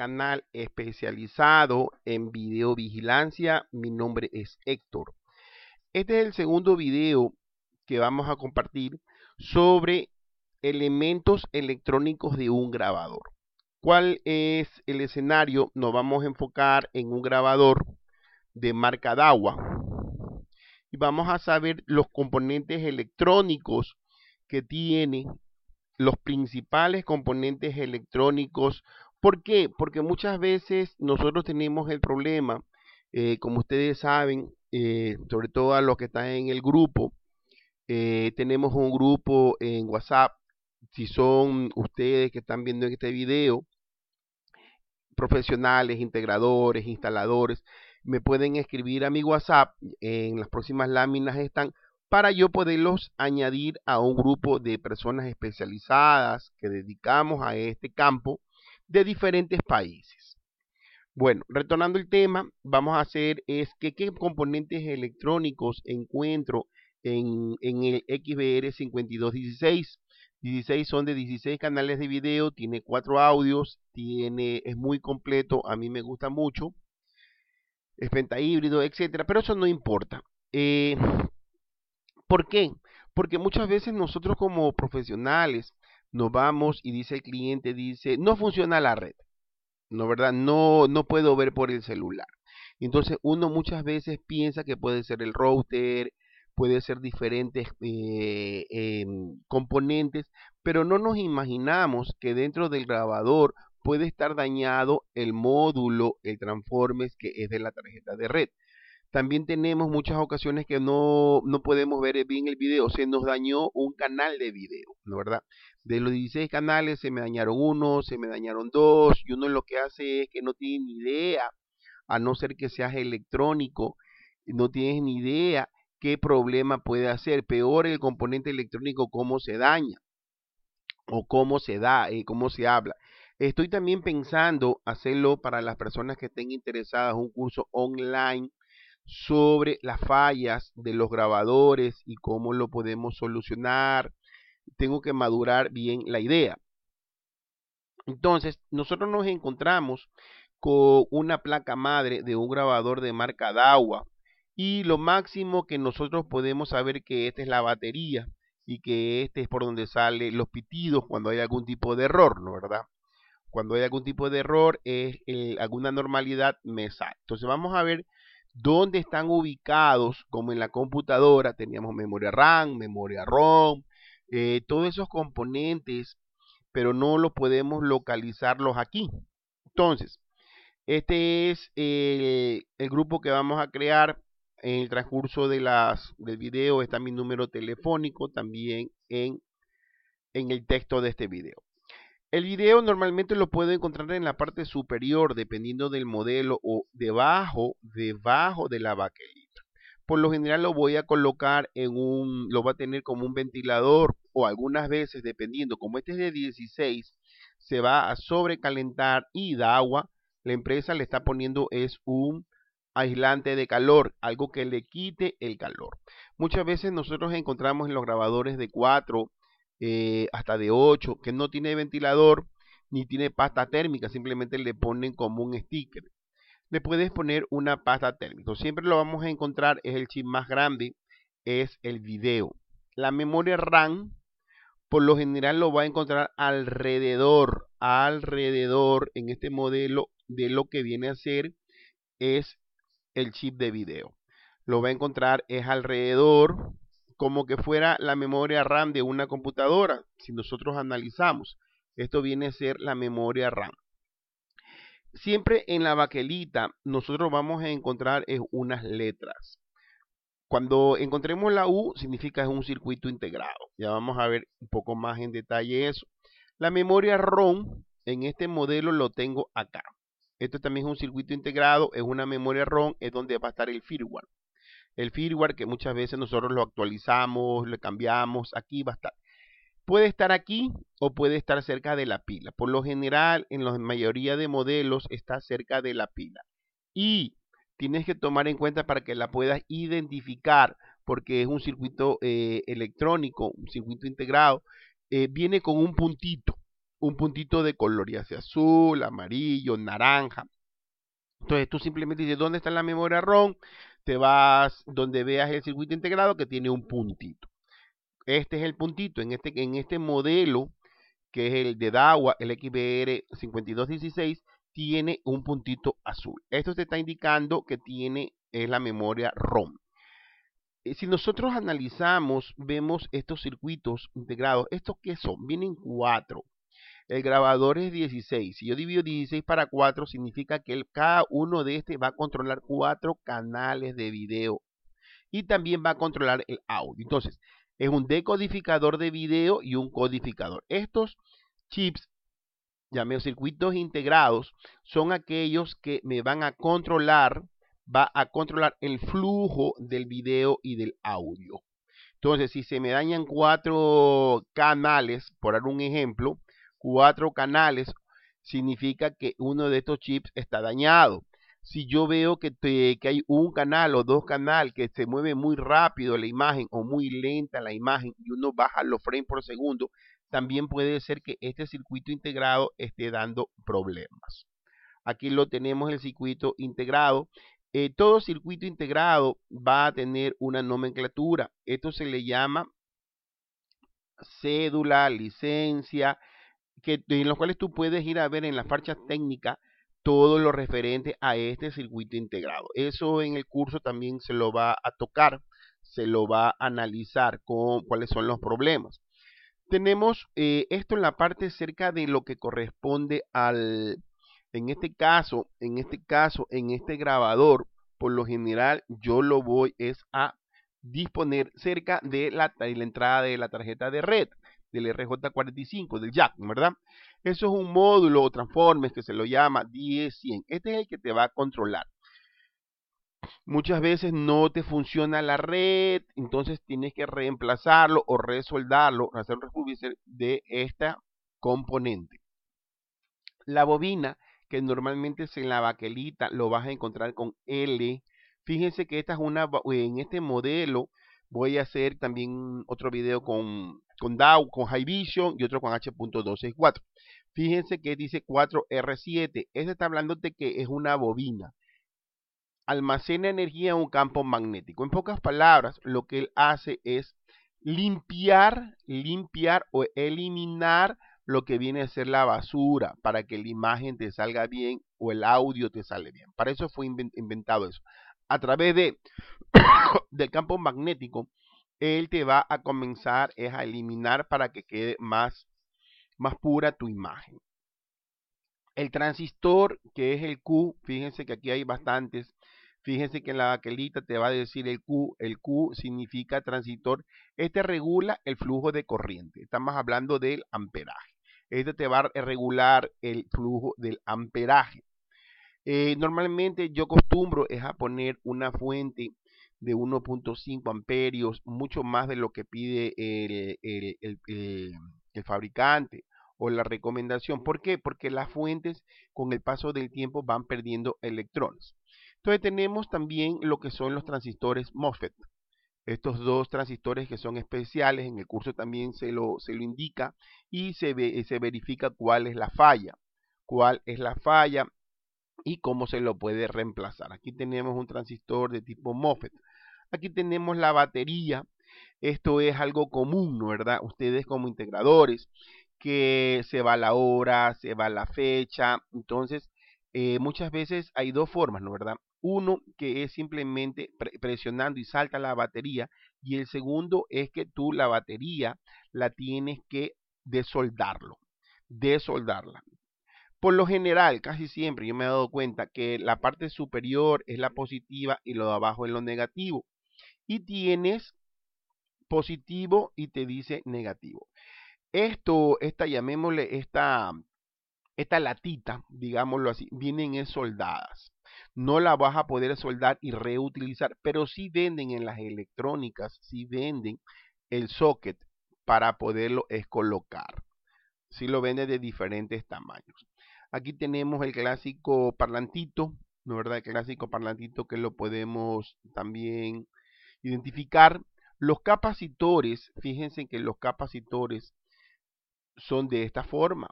canal especializado en videovigilancia. Mi nombre es Héctor. Este es el segundo video que vamos a compartir sobre elementos electrónicos de un grabador. ¿Cuál es el escenario? Nos vamos a enfocar en un grabador de marca Dahua y vamos a saber los componentes electrónicos que tiene, los principales componentes electrónicos. ¿Por qué? Porque muchas veces nosotros tenemos el problema, como ustedes saben, sobre todo a los que están en el grupo, tenemos un grupo en WhatsApp. Si son ustedes que están viendo este video, profesionales, integradores, instaladores, me pueden escribir a mi WhatsApp. En las próximas láminas están para yo poderlos añadir a un grupo de personas especializadas que dedicamos a este campo de diferentes países. Bueno, retornando al tema, vamos a hacer es que qué componentes electrónicos encuentro en el XVR 5216. 16 son de 16 canales de video, tiene 4 audios, es muy completo, a mí me gusta mucho, es pentahíbrido, etcétera, pero eso no importa. ¿Por qué? Porque muchas veces nosotros como profesionales nos vamos y dice el cliente, dice, no funciona la red, ¿no, verdad? No puedo ver por el celular. Entonces uno muchas veces piensa que puede ser el router, puede ser diferentes componentes, pero no nos imaginamos que dentro del grabador puede estar dañado el módulo, el transformer que es de la tarjeta de red. También tenemos muchas ocasiones que no podemos ver bien el video, se nos dañó un canal de video, ¿no, verdad? De los 16 canales se me dañaron uno, se me dañaron dos, y uno lo que hace es que no tiene ni idea, a no ser que seas electrónico, no tienes ni idea qué problema puede hacer. Peor el componente electrónico, cómo se daña o cómo se da, cómo se habla. Estoy también pensando hacerlo para las personas que estén interesadas, un curso online sobre las fallas de los grabadores y cómo lo podemos solucionar. Tengo que madurar bien la idea. Entonces, nosotros nos encontramos con una placa madre de un grabador de marca Dahua. Y lo máximo que nosotros podemos saber que esta es la batería y que este es por donde salen los pitidos cuando hay algún tipo de error, ¿no, verdad? Cuando hay algún tipo de error, es alguna anormalidad me sale. Entonces vamos a ver dónde están ubicados, como en la computadora, teníamos memoria RAM, memoria ROM, todos esos componentes, pero no los podemos localizarlos aquí. Entonces, este es el grupo que vamos a crear. En el transcurso del video está mi número telefónico también en el texto de este video. El video normalmente lo puedo encontrar en la parte superior, dependiendo del modelo, o debajo de la baquelita. Por lo general lo voy a colocar lo va a tener como un ventilador, o algunas veces, dependiendo, como este es de 16, se va a sobrecalentar y Dahua, la empresa, le está poniendo es un aislante de calor, algo que le quite el calor. Muchas veces nosotros encontramos en los grabadores de 4 hasta de 8 que no tiene ventilador ni tiene pasta térmica, simplemente le ponen como un sticker. Le puedes poner una pasta térmica. Siempre lo vamos a encontrar, es el chip más grande, es el video. La memoria RAM por lo general lo va a encontrar alrededor en este modelo de lo que viene a ser es el chip de video. Lo va a encontrar es alrededor, como que fuera la memoria RAM de una computadora. Si nosotros analizamos, esto viene a ser la memoria RAM. Siempre en la baquelita nosotros vamos a encontrar es unas letras. Cuando encontremos la U, significa es un circuito integrado. Ya vamos a ver un poco más en detalle eso. La memoria ROM en este modelo lo tengo acá. Esto también es un circuito integrado, es una memoria ROM, es donde va a estar el firmware. El firmware que muchas veces nosotros lo actualizamos, lo cambiamos, aquí va a estar. Puede estar aquí o puede estar cerca de la pila. Por lo general, en la mayoría de modelos está cerca de la pila. Y tienes que tomar en cuenta para que la puedas identificar, porque es un circuito electrónico, un circuito integrado, viene con un puntito. un puntito de color, ya sea azul, amarillo, naranja. Entonces tú simplemente dices dónde está la memoria ROM, te vas donde veas el circuito integrado que tiene un puntito. Este es el puntito en este modelo, que es el de Dahua, el XVR 5216, tiene un puntito azul. Esto te está indicando que es la memoria ROM. Si nosotros analizamos, vemos estos circuitos integrados. ¿Estos qué son? Vienen 4. El grabador es 16. Si yo divido 16 para 4, significa que cada uno de estos va a controlar 4 canales de video. Y también va a controlar el audio. Entonces, es un decodificador de video y un codificador. Estos chips, llamados circuitos integrados, son aquellos que me van a controlar, va a controlar el flujo del video y del audio. Entonces, si se me dañan 4 canales, por dar un ejemplo, 4 canales, significa que uno de estos chips está dañado. Si yo veo que hay un canal o 2 canales que se mueve muy rápido la imagen o muy lenta la imagen y uno baja los frames por segundo, también puede ser que este circuito integrado esté dando problemas. Aquí lo tenemos, el circuito integrado. Todo circuito integrado va a tener una nomenclatura. Esto se le llama cédula, licencia, en los cuales tú puedes ir a ver en las parchas técnicas todo lo referente a este circuito integrado. Eso en el curso también se lo va a tocar, se lo va a analizar con cuáles son los problemas. Tenemos esto en la parte cerca de lo que corresponde al... En este grabador, por lo general, yo lo voy a disponer cerca de la entrada de la tarjeta de red, del RJ45, del jack, ¿verdad? Eso es un módulo o transformes que se lo llama 10-100. Este es el que te va a controlar. Muchas veces no te funciona la red, entonces tienes que reemplazarlo o resoldarlo, hacer un refurbisher de esta componente. La bobina, que normalmente es en la baquelita, lo vas a encontrar con L. Fíjense que en este modelo voy a hacer también otro video con Dahua, con Hikvision y otro con H.264. Fíjense que dice 4R7. Este está hablando de que es una bobina. Almacena energía en un campo magnético. En pocas palabras, lo que él hace es limpiar o eliminar lo que viene a ser la basura para que la imagen te salga bien o el audio te sale bien. Para eso fue inventado eso. A través del campo magnético, él te va a comenzar a eliminar para que quede más pura tu imagen. El transistor, que es el Q, fíjense que aquí hay bastantes. Fíjense que en la baquelita te va a decir el Q. El Q significa transistor. Este regula el flujo de corriente. Estamos hablando del amperaje. Este te va a regular el flujo del amperaje. Normalmente yo acostumbro a poner una fuente de 1.5 amperios, mucho más de lo que pide el fabricante o la recomendación. ¿Por qué? Porque las fuentes con el paso del tiempo van perdiendo electrones. Entonces tenemos también lo que son los transistores MOSFET. Estos 2 transistores que son especiales, en el curso también se lo indica y se verifica cuál es la falla y cómo se lo puede reemplazar. Aquí tenemos un transistor de tipo MOSFET. Aquí tenemos la batería. Esto es algo común, ¿no? ¿Verdad? Ustedes como integradores, que se va la hora, se va la fecha. Entonces, muchas veces hay 2 formas, ¿no? ¿Verdad? Uno que es simplemente presionando y salta la batería, y el segundo es que tú la batería la tienes que desoldarla. Por lo general, casi siempre yo me he dado cuenta que la parte superior es la positiva y lo de abajo es lo negativo, y tienes positivo y te dice negativo. Esta latita, digámoslo así, vienen soldadas. No la vas a poder soldar y reutilizar, pero sí venden en las electrónicas, sí venden el socket para poderlo colocar. Sí lo venden de diferentes tamaños. Aquí tenemos el clásico parlantito, ¿no? ¿Verdad? El clásico parlantito que lo podemos también identificar. Los capacitores, fíjense que los capacitores son de esta forma.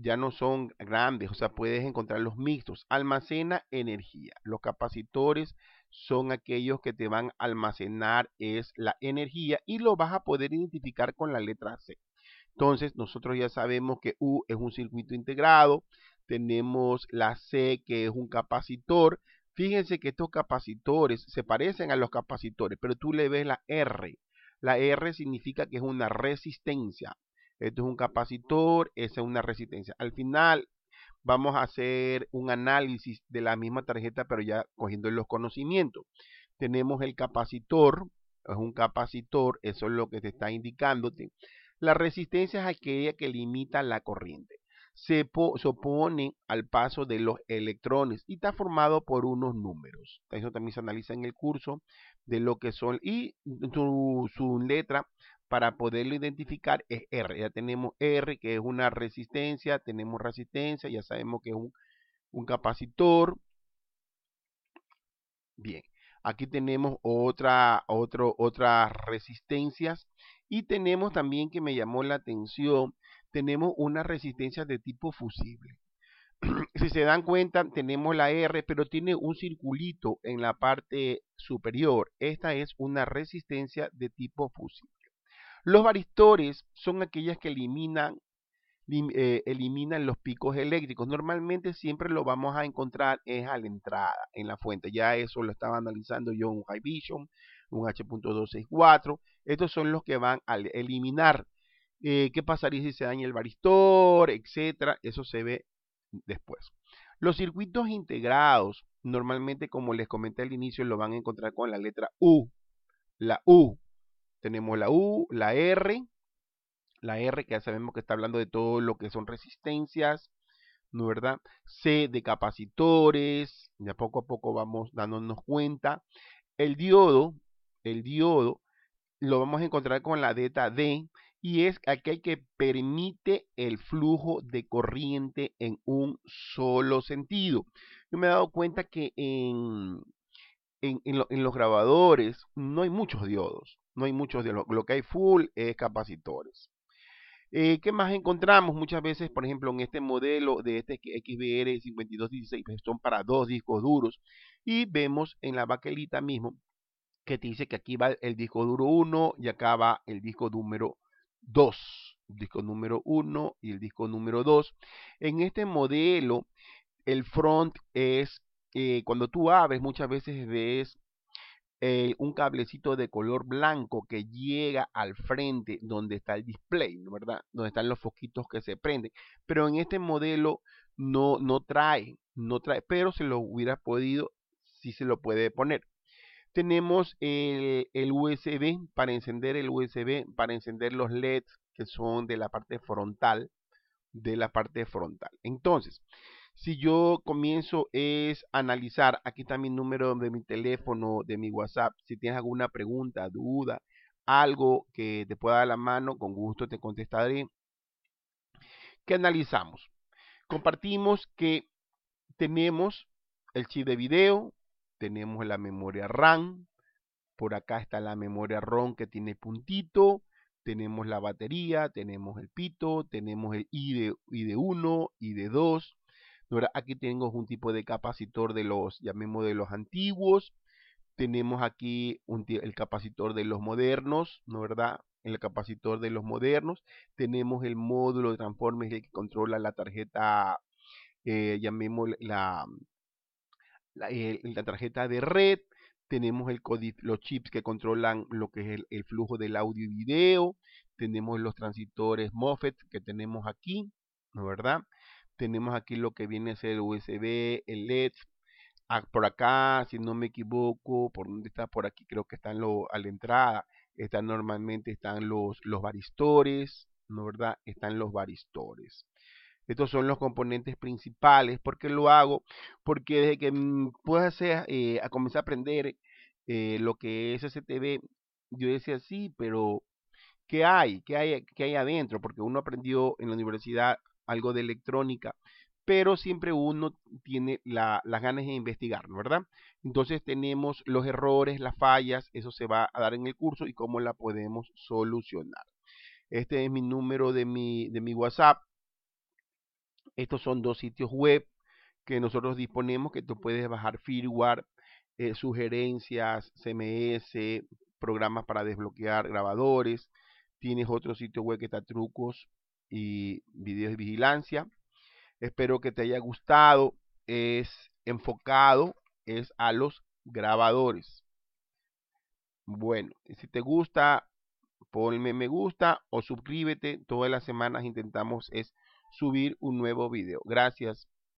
ya no son grandes, o sea, puedes encontrar los mixtos. Almacena energía. Los capacitores son aquellos que te van a almacenar es la energía y lo vas a poder identificar con la letra C. Entonces, nosotros ya sabemos que U es un circuito integrado, tenemos la C que es un capacitor. Fíjense que estos capacitores se parecen a los capacitores, pero tú le ves la R. La R significa que es una resistencia. Esto es un capacitor, esa es una resistencia. Al final vamos a hacer un análisis de la misma tarjeta, pero ya cogiendo los conocimientos. Tenemos el capacitor, es un capacitor, eso es lo que te está indicándote. La resistencia es aquella que limita la corriente. Se opone al paso de los electrones y está formado por unos números. Eso también se analiza en el curso de lo que son. Y su letra para poderlo identificar es R. Ya tenemos R, que es una resistencia, tenemos resistencia, ya sabemos que es un capacitor. Bien, aquí tenemos otras resistencias y tenemos también, que me llamó la atención, tenemos una resistencia de tipo fusible. Si se dan cuenta, tenemos la R, pero tiene un circulito en la parte superior. Esta es una resistencia de tipo fusible. Los varistores son aquellas que eliminan los picos eléctricos. Normalmente siempre lo vamos a encontrar es a la entrada, en la fuente. Ya eso lo estaba analizando yo en un Hikvision, un H.264. Estos son los que van a eliminar. ¿Qué pasaría si se daña el varistor, etcétera? Eso se ve después. Los circuitos integrados, normalmente, como les comenté al inicio, lo van a encontrar con la letra U. La U. Tenemos la U, la R. La R, que ya sabemos que está hablando de todo lo que son resistencias, ¿no es verdad? C de capacitores. Ya poco a poco vamos dándonos cuenta. El diodo lo vamos a encontrar con la letra D. Y es aquel que permite el flujo de corriente en un solo sentido. Yo me he dado cuenta que en los grabadores no hay muchos diodos. No hay muchos diodos. Lo que hay full es capacitores. ¿Qué más encontramos? Muchas veces, por ejemplo, en este modelo de este XVR 5216, pues son para 2 discos duros. Y vemos en la baquelita mismo que te dice que aquí va el disco duro 1 y acá va el disco número 2, disco número 1 y el disco número 2. En este modelo, el front es, cuando tú abres, muchas veces ves un cablecito de color blanco que llega al frente donde está el display, ¿verdad? Donde están los foquitos que se prenden. Pero en este modelo no trae, pero se lo hubiera podido, si se lo puede poner. Tenemos el USB para encender los LEDs que son de la parte frontal. Entonces, si yo comienzo es analizar, aquí está mi número de mi teléfono, de mi WhatsApp. Si tienes alguna pregunta, duda, algo que te pueda dar la mano, con gusto te contestaré. ¿Qué analizamos? Compartimos que tenemos el chip de video. Tenemos la memoria RAM, por acá está la memoria ROM que tiene puntito, tenemos la batería, tenemos el pito, tenemos el ID1, ID2, aquí tengo un tipo de capacitor de los, llamemos de los antiguos, tenemos aquí el capacitor de los modernos, ¿no verdad? El capacitor de los modernos, tenemos el módulo de transformer que controla la tarjeta, llamemos la tarjeta de red, tenemos los chips que controlan lo que es el flujo del audio y video, tenemos los transistores MOSFET que tenemos aquí, ¿no es verdad? Tenemos aquí lo que viene a ser el USB, el LED, por acá, si no me equivoco, ¿por dónde está? Por aquí creo que están a la entrada, normalmente están los varistores, ¿no es verdad? Están los varistores. Estos son los componentes principales. ¿Por qué lo hago? Porque desde que comencé a aprender lo que es STV, yo decía, sí, pero ¿qué hay? ¿Qué hay adentro? Porque uno aprendió en la universidad algo de electrónica, pero siempre uno tiene las ganas de investigar, ¿verdad? Entonces tenemos los errores, las fallas, eso se va a dar en el curso y cómo la podemos solucionar. Este es mi número de mi WhatsApp. Estos son dos sitios web que nosotros disponemos, que tú puedes bajar firmware, sugerencias, CMS, programas para desbloquear grabadores. Tienes otro sitio web que está trucos y videos de vigilancia. Espero que te haya gustado. Es enfocado a los grabadores. Bueno, si te gusta, ponme me gusta o suscríbete. Todas las semanas intentamos subir un nuevo video. Gracias.